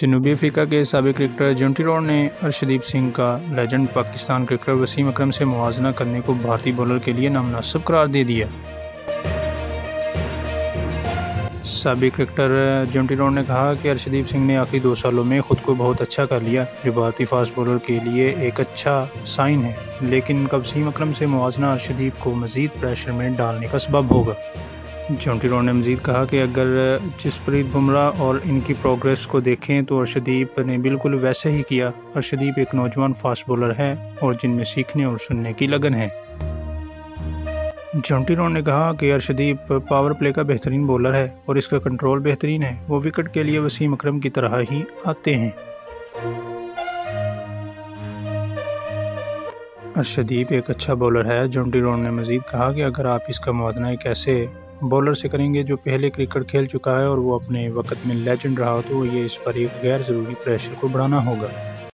जनूबी अफ्रीका के साबिक़ cricketer Jonty road ने अर्शदीप सिंह का लेजेंड पाकिस्तान क्रिकेटर वसीम अक्रम से मुवाजना करने को भारतीय बॉलर के लिए नामुनासिब करार दे दिया। साबिक़ क्रिकेटर जोंटी रोड ने कहा कि अर्शदीप सिंह ने आखिरी 2 सालों में खुद को बहुत अच्छा कर लिया, जो भारतीय फास्ट बॉलर के लिए एक अच्छा साइन है, लेकिन इनका वसीम अक्रम से मुवाजना अर्शदीप को मज़ीद प्रेशर में डालने का सबब होगा। जोंटी रोड ने मज़ीद कहा कि अगर जसप्रीत बुमराह और इनकी प्रोग्रेस को देखें तो अर्शदीप ने बिल्कुल वैसे ही किया। अर्शदीप एक नौजवान फास्ट बॉलर है और जिनमें सीखने और सुनने की लगन है। जोंटी रोड ने कहा कि अर्शदीप पावर प्ले का बेहतरीन बॉलर है और इसका कंट्रोल बेहतरीन है। वो विकेट के लिए वसीम अक्रम की तरह ही आते हैं। अर्शदीप एक अच्छा बॉलर है। जोंटी रोड ने मज़ीद कहा कि अगर आप इसका मुआवजा एक ऐसे बॉलर से करेंगे जो पहले क्रिकेट खेल चुका है और वो अपने वक्त में लेजेंड रहा, तो ये इस पर एक गैर ज़रूरी प्रेशर को बढ़ाना होगा।